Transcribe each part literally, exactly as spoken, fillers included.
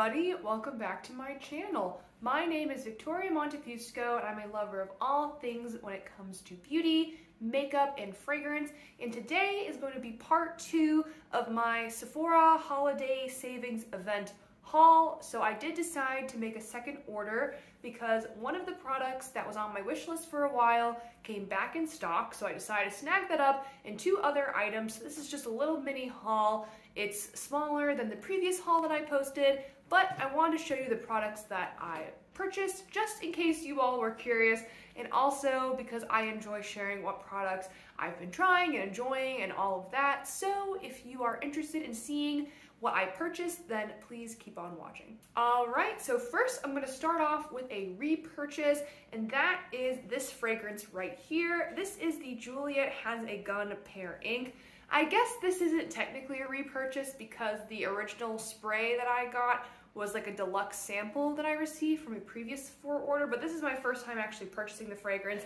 everybody, welcome back to my channel. My name is Victoria Montefusco and I'm a lover of all things when it comes to beauty, makeup, and fragrance. And today is going to be part two of my Sephora holiday savings event haul. So I did decide to make a second order because one of the products that was on my wish list for a while came back in stock. So I decided to snag that up and two other items. So this is just a little mini haul. It's smaller than the previous haul that I posted, but I wanted to show you the products that I purchased just in case you all were curious, and also because I enjoy sharing what products I've been trying and enjoying and all of that. So if you are interested in seeing what I purchased, then please keep on watching. All right, so first I'm gonna start off with a repurchase, and that is this fragrance right here. This is the Juliette Has a Gun Pear Incorporated. I guess this isn't technically a repurchase because the original spray that I got was like a deluxe sample that I received from a previous Sephora order, but this is my first time actually purchasing the fragrance.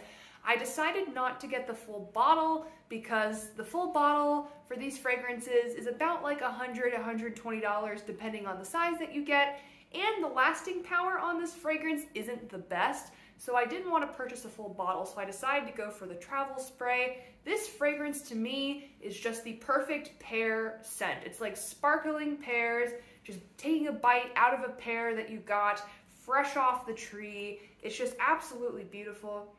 I decided not to get the full bottle because the full bottle for these fragrances is about like one hundred, one hundred twenty dollars depending on the size that you get, and the lasting power on this fragrance isn't the best. So I didn't want to purchase a full bottle, so I decided to go for the travel spray. This fragrance to me is just the perfect pear scent. It's like sparkling pears, just taking a bite out of a pear that you got fresh off the tree. It's just absolutely beautiful.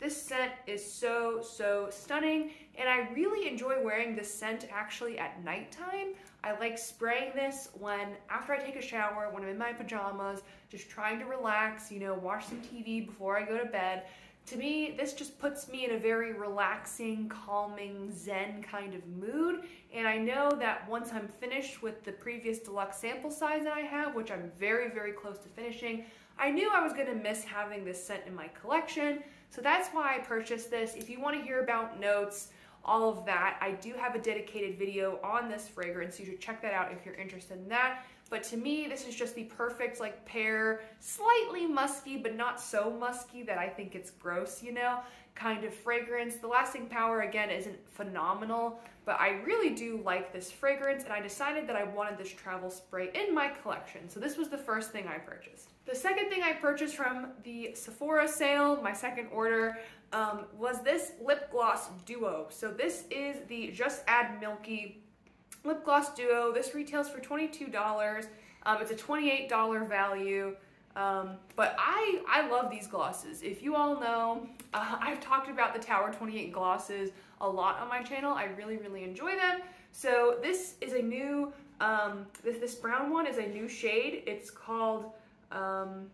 This scent is so, so stunning, and I really enjoy wearing this scent actually at nighttime. I like spraying this when, after I take a shower, when I'm in my pajamas, just trying to relax, you know, watch some T V before I go to bed. To me, this just puts me in a very relaxing, calming, zen kind of mood, and I know that once I'm finished with the previous deluxe sample size that I have, which I'm very, very close to finishing, I knew I was gonna miss having this scent in my collection. So that's why I purchased this. If you want to hear about notes, all of that, I do have a dedicated video on this fragrance. You should check that out if you're interested in that. But to me, this is just the perfect like pear, slightly musky, but not so musky that I think it's gross, you know, kind of fragrance. The lasting power, again, isn't phenomenal, but I really do like this fragrance, and I decided that I wanted this travel spray in my collection. So this was the first thing I purchased. The second thing I purchased from the Sephora sale, my second order, um, was this lip gloss duo. So this is the Just Add Milky lip gloss duo. This retails for twenty-two dollars. Um, it's a twenty-eight dollar value, um, but I, I love these glosses. If you all know, uh, I've talked about the Tower twenty-eight glosses a lot on my channel. I really, really enjoy them. So this is a new, um, this, this brown one is a new shade. It's called, um,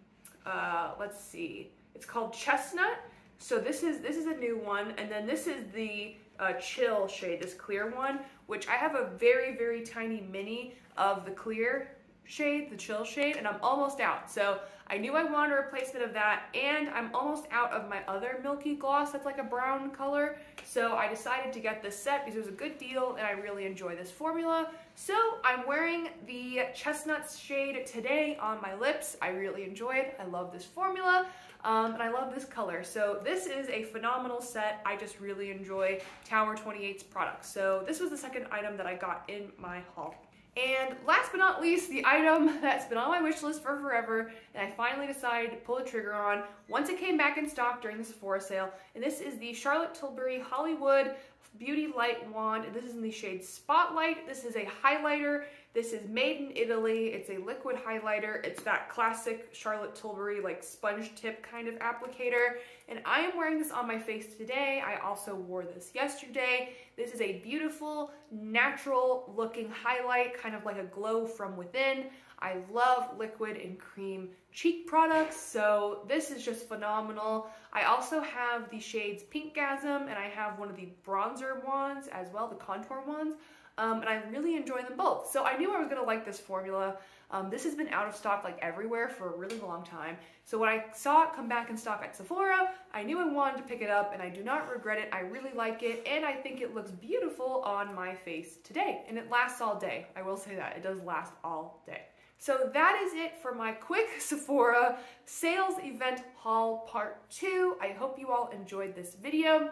uh, let's see, it's called Chestnut. So this is, this is a new one, and then this is the uh, Chill shade, this clear one, which I have a very, very tiny mini of the clear shade, the Chill shade, and I'm almost out. So I knew I wanted a replacement of that, and I'm almost out of my other milky gloss that's like a brown color. So I decided to get this set because it was a good deal and I really enjoy this formula. So I'm wearing the Chestnut shade today on my lips. I really enjoy it. I love this formula. Um, and I love this color. So this is a phenomenal set. I just really enjoy Tower twenty-eight's products. So this was the second item that I got in my haul. And last but not least, the item that's been on my wish list for forever, and I finally decided to pull the trigger on once it came back in stock during the Sephora sale. And this is the Charlotte Tilbury Hollywood Beauty Light Wand. And this is in the shade Spotlight. This is a highlighter. This is made in Italy. It's a liquid highlighter. It's that classic Charlotte Tilbury like sponge tip kind of applicator. And I am wearing this on my face today. I also wore this yesterday. This is a beautiful, natural looking highlight, kind of like a glow from within. I love liquid and cream cheek products, so this is just phenomenal. I also have the shades Pinkgasm, and I have one of the bronzer wands as well, the contour wands. Um, and I really enjoy them both. So I knew I was gonna like this formula. Um, this has been out of stock like everywhere for a really long time. So when I saw it come back in stock at Sephora, I knew I wanted to pick it up, and I do not regret it. I really like it, and I think it looks beautiful on my face today. And it lasts all day. I will say that. It does last all day. So that is it for my quick Sephora sales event haul part two. I hope you all enjoyed this video.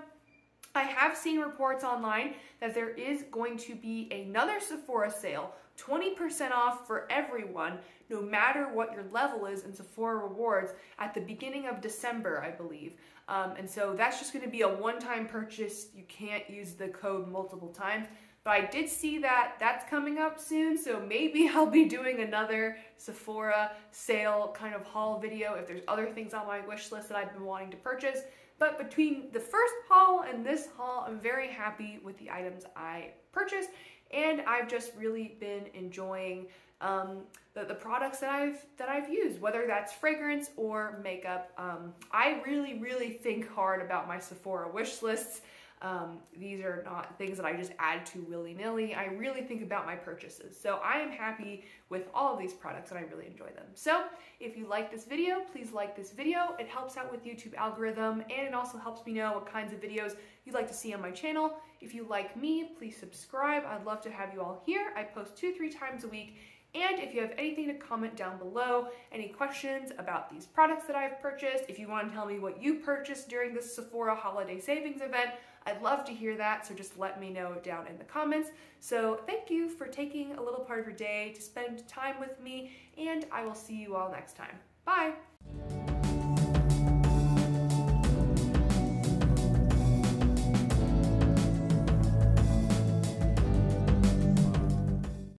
I have seen reports online that there is going to be another Sephora sale twenty percent off for everyone, no matter what your level is in Sephora Rewards at the beginning of December, I believe. Um, and so that's just going to be a one-time purchase. You can't use the code multiple times. But I did see that that's coming up soon, so maybe I'll be doing another Sephora sale kind of haul video if there's other things on my wish list that I've been wanting to purchase. But between the first haul and this haul, I'm very happy with the items I purchased, and I've just really been enjoying um, the, the products that I've that I've used, whether that's fragrance or makeup. Um, I really, really think hard about my Sephora wish lists. Um, these are not things that I just add to willy-nilly. I really think about my purchases. So I am happy with all of these products and I really enjoy them. So if you like this video, please like this video. It helps out with YouTube algorithm and it also helps me know what kinds of videos you'd like to see on my channel. If you like me, please subscribe. I'd love to have you all here. I post two, three times a week. And if you have anything to comment down below, any questions about these products that I've purchased, if you want to tell me what you purchased during this Sephora holiday savings event, I'd love to hear that, so just let me know down in the comments. So thank you for taking a little part of your day to spend time with me, and I will see you all next time. Bye!